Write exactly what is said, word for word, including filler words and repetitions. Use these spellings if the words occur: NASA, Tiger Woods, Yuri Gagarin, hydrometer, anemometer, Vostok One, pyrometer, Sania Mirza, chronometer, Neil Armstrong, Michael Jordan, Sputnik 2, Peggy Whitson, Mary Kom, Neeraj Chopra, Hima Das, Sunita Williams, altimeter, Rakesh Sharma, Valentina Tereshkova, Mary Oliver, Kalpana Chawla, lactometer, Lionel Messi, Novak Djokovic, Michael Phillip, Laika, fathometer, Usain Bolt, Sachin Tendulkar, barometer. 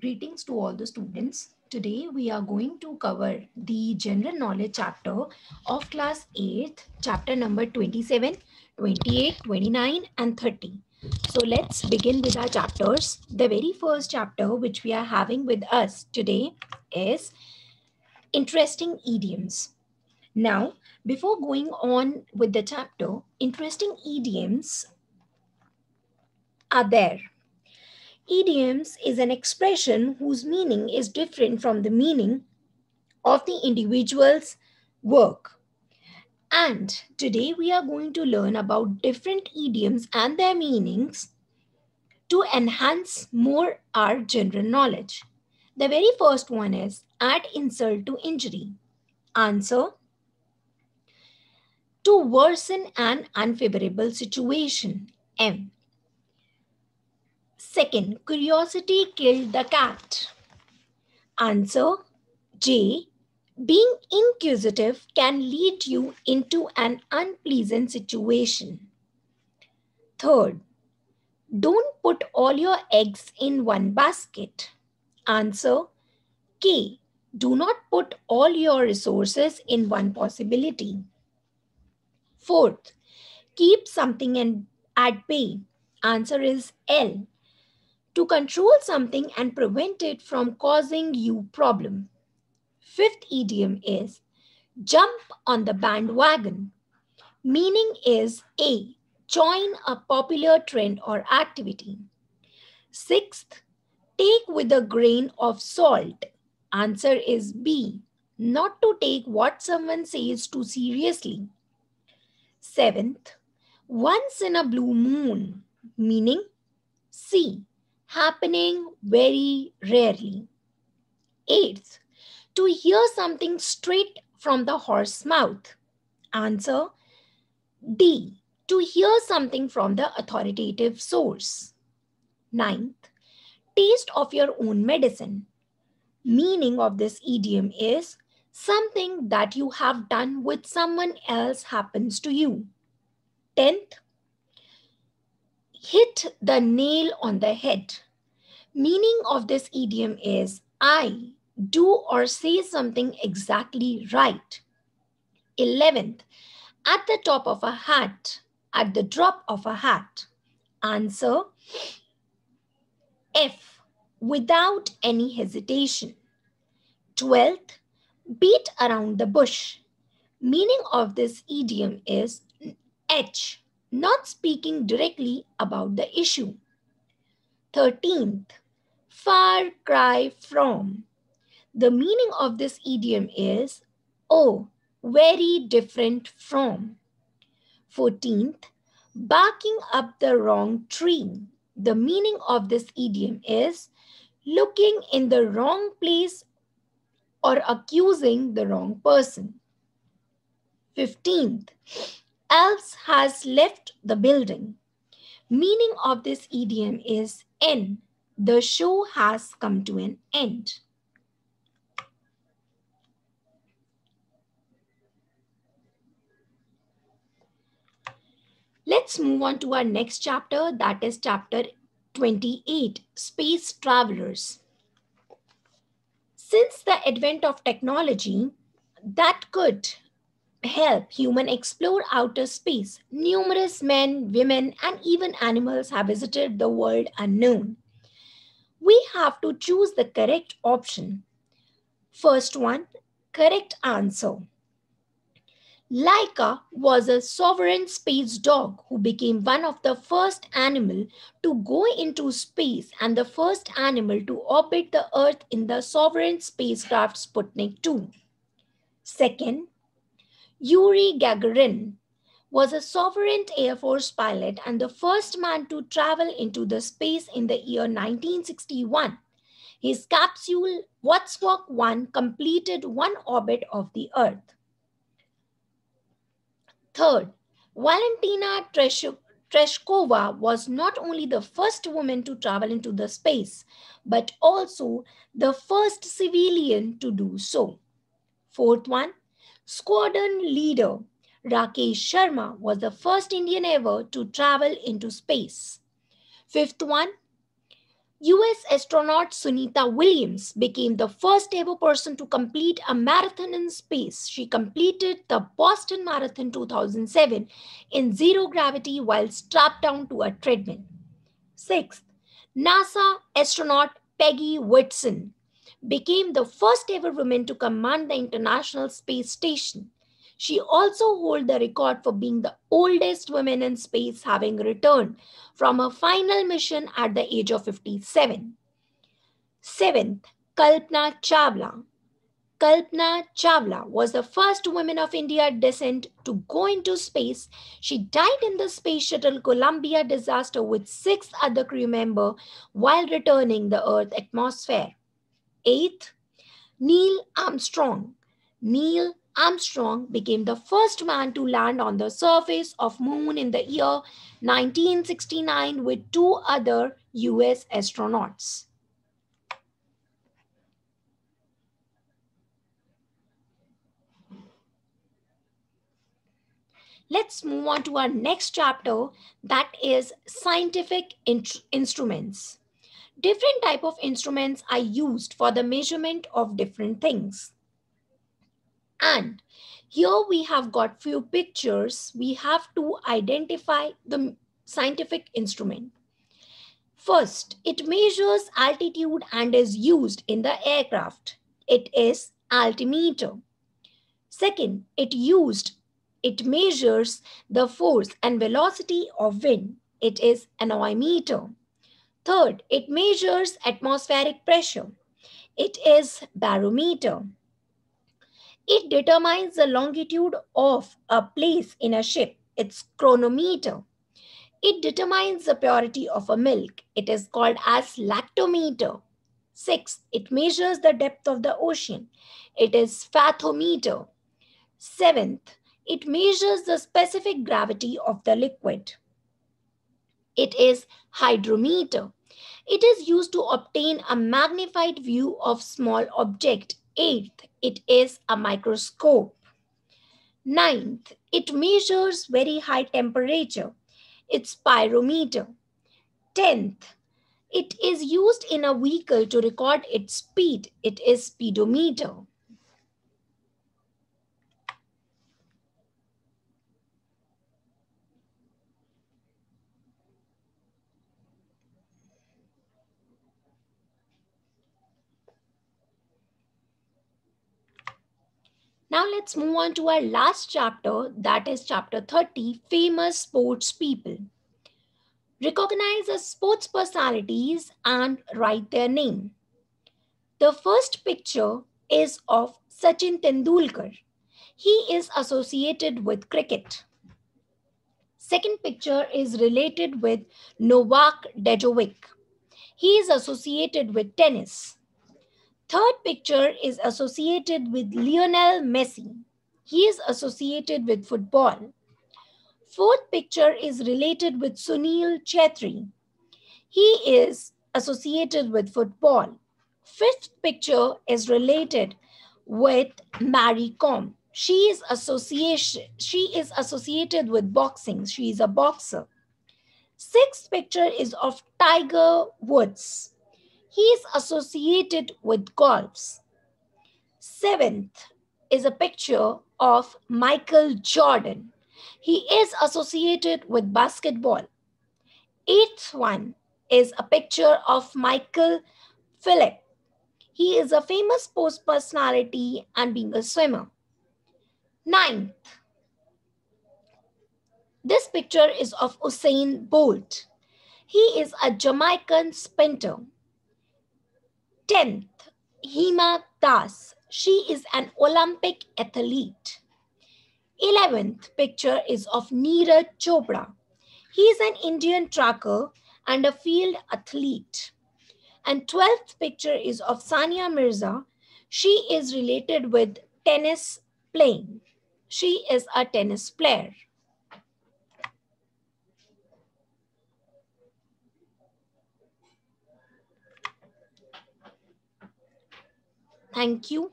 Greetings to all the students. Today we are going to cover the general knowledge chapter of class eighth, chapter number twenty-seven, twenty-eight, twenty-nine and thirty. So let's begin with our chapters. The very first chapter which we are having with us today is interesting idioms. Now, before going on with the chapter, interesting idioms are there. Idioms is an expression whose meaning is different from the meaning of the individual's work. And today we are going to learn about different idioms and their meanings to enhance more our general knowledge. The very first one is add insult to injury. Answer: to worsen an unfavorable situation. M. Second, curiosity killed the cat. Answer, J. Being inquisitive can lead you into an unpleasant situation. Third, don't put all your eggs in one basket. Answer, K. Do not put all your resources in one possibility. Fourth, keep something at bay. Answer is L. To control something and prevent it from causing you problem. Fifth idiom is jump on the bandwagon. Meaning is A. Join a popular trend or activity. Sixth, take with a grain of salt. Answer is B. Not to take what someone says too seriously. Seventh, once in a blue moon. Meaning C. Happening very rarely. Eighth, to hear something straight from the horse's mouth. Answer, D. To hear something from the authoritative source. Ninth, taste of your own medicine. Meaning of this idiom is something that you have done with someone else happens to you. Tenth, hit the nail on the head. Meaning of this idiom is I do or say something exactly right. Eleventh, at the top of a hat, at the drop of a hat. Answer, F. Without any hesitation. Twelfth, beat around the bush. Meaning of this idiom is H. Not speaking directly about the issue. Thirteenth, far cry from. The meaning of this idiom is, oh, very different from. Fourteenth, barking up the wrong tree. The meaning of this idiom is, looking in the wrong place or accusing the wrong person. Fifteenth, Elves has left the building. Meaning of this idiom is N. The show has come to an end. Let's move on to our next chapter, that is chapter twenty-eight, Space Travelers. Since the advent of technology that could help humans explore outer space, numerous men, women, and even animals have visited the world unknown. We have to choose the correct option. First one, correct answer. Laika was a sovereign space dog who became one of the first animals to go into space and the first animal to orbit the Earth in the sovereign spacecraft Sputnik two. Second, Yuri Gagarin was a sovereign Air Force pilot and the first man to travel into the space in the year nineteen sixty-one. His capsule Vostok One completed one orbit of the Earth. Third, Valentina Tereshkova was not only the first woman to travel into the space, but also the first civilian to do so. Fourth one, Squadron leader Rakesh Sharma was the first Indian ever to travel into space. Fifth one, U S astronaut Sunita Williams became the first ever person to complete a marathon in space. She completed the Boston Marathon two thousand seven in zero gravity while strapped down to a treadmill. Sixth, NASA astronaut Peggy Whitson became the first ever woman to command the International Space Station. She also holds the record for being the oldest woman in space, having returned from her final mission at the age of fifty-seven. Seventh, Kalpana Chawla. Kalpana Chawla was the first woman of Indian descent to go into space. She died in the Space Shuttle Columbia disaster with six other crew members while returning the Earth's atmosphere. Eighth, Neil Armstrong. Neil Armstrong became the first man to land on the surface of the moon in the year nineteen sixty-nine with two other U S astronauts. Let's move on to our next chapter, that is scientific instruments. Different types of instruments are used for the measurement of different things. And here we have got few pictures. We have to identify the scientific instrument. First, it measures altitude and is used in the aircraft. It is altimeter. Second, it used, it measures the force and velocity of wind. It is anemometer. Third, it measures atmospheric pressure. It is barometer. It determines the longitude of a place in a ship. It's chronometer. It determines the purity of a milk. It is called as lactometer. Sixth, it measures the depth of the ocean. It is fathometer. Seventh, it measures the specific gravity of the liquid. It is hydrometer. It is used to obtain a magnified view of small object. Eighth, it is a microscope. Ninth, it measures very high temperature. It's pyrometer. Tenth, it is used in a vehicle to record its speed. It is speedometer. Now let's move on to our last chapter, that is chapter thirty, famous sports people. Recognize the sports personalities and write their name. The first picture is of Sachin Tendulkar. He is associated with cricket. Second picture is related with Novak Djokovic. He is associated with tennis. Third picture is associated with Lionel Messi. He is associated with football. Fourth picture is related with Sunil Chhetri. He is associated with football. Fifth picture is related with Mary Kom. She is association, she is associated with boxing. She is a boxer. Sixth picture is of Tiger Woods. He is associated with golf. Seventh is a picture of Michael Jordan. He is associated with basketball. Eighth one is a picture of Michael Phillip. He is a famous sports personality and being a swimmer. Ninth, this picture is of Usain Bolt. He is a Jamaican sprinter. Tenth, Hima Das. She is an Olympic athlete. Eleventh picture is of Neeraj Chopra. He is an Indian tracker and a field athlete. And twelfth picture is of Sania Mirza. She is related with tennis playing. She is a tennis player. Thank you.